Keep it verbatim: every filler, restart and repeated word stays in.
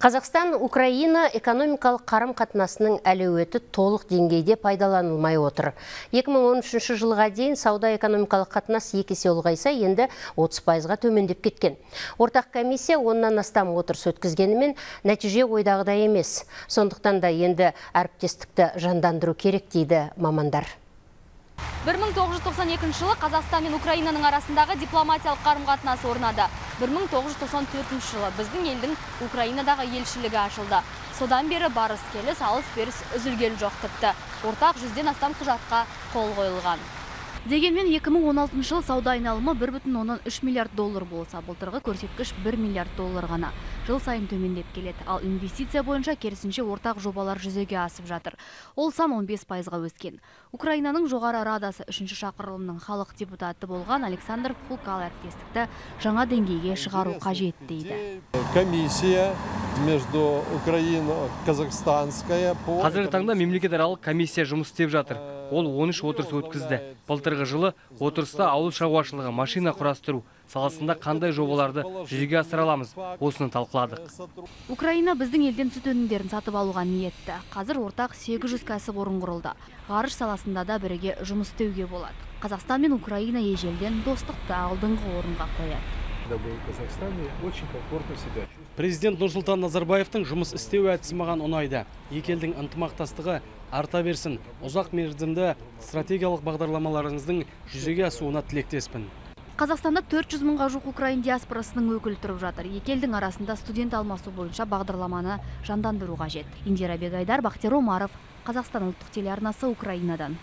Қазақстан Украина экономикалық қарым-қатынасының әлеуеті толық деңгейде пайдаланылмай отыр. екі мың он үшінші жылға дейін сауда экономикалық қатынас екі есе ұлғайса, енді отыз пайызға төмендеп кеткен. Ортақ комиссия оннан астам отырыс өткізгенімен нәтиже ойдағыдай емес. Сондықтан да енді әріптестікті жандандыру керек дейді мамандар. бір мың тоғыз жүз тоқсан екінші жылы Қазақстан мен Украинаның арасындағы дипломатиялық қарым-қатынас орнады. бір мың тоғыз жүз тоқсан төртінші жылы біздің елдің Украинадағы елшілігі ашылды. Содан бері барыс келіс, алыс беріс үзілгелі жоқ тіпті. Ортақ жүзден астам құжатқа қол қойылған. Дегенмен екі мың он алтыншы жылы сауда айналымы бір бүтін оннан үш миллиард доллар болса, былтырғы көрсеткіш бір миллиард доллар ғана. Жыл сайын төмендеп келеді, ал инвестиция бойынша керісінше ортақ жобалар жүзеге асып жатыр. Ол сан он бес пайызға өскен. Украинаның жоғары радасы үшінші шақырылымның халық депутаты болған Александр Кукал әріптестікті жаңа деңгейге шығару қажет дейді. Комиссия между Украиной и Казахстанской... Қазіргі таңда мемлекетаралық комиссия жұмыс істеп жатыр. Ол он үш отырыс өткізді. Былтырғы жылы отырыста ауыл шаруашылығы машина құрастыру саласында қандай жобаларды жүзеге асыра аламыз, осыны талқыладық. Украина біздің елден сүт өнімдерін сатып алуға ниетті. Қазір ортақ сегіз жүз кәсіпорын құрылды. Ғарыш саласында да бірге жұмыс істеуге болады. Қазақстан мен Украина ежелден достықты алдыңғы орынға қояды. Президент Нурсултан Назарбаевтың жұмыс істеуі әдісі маған ұнайды. Екі елдің ынтымақтастығы арта берсін. Ұзақ мерзімді стратегиялық бағдарламаларыңыздың жүзеге асуына тілектеспін. Қазақстанда төрт жүз мыңға жуық Украин диаспорасының өкілі тұрып жатыр. Екі елдің арасында студент алмасу бойынша бағдарламаны жандандыру қажет. Индира Бегайдар, Бахтер Омаров, Қазақстан ұлттық телеарнасы, Украинадан.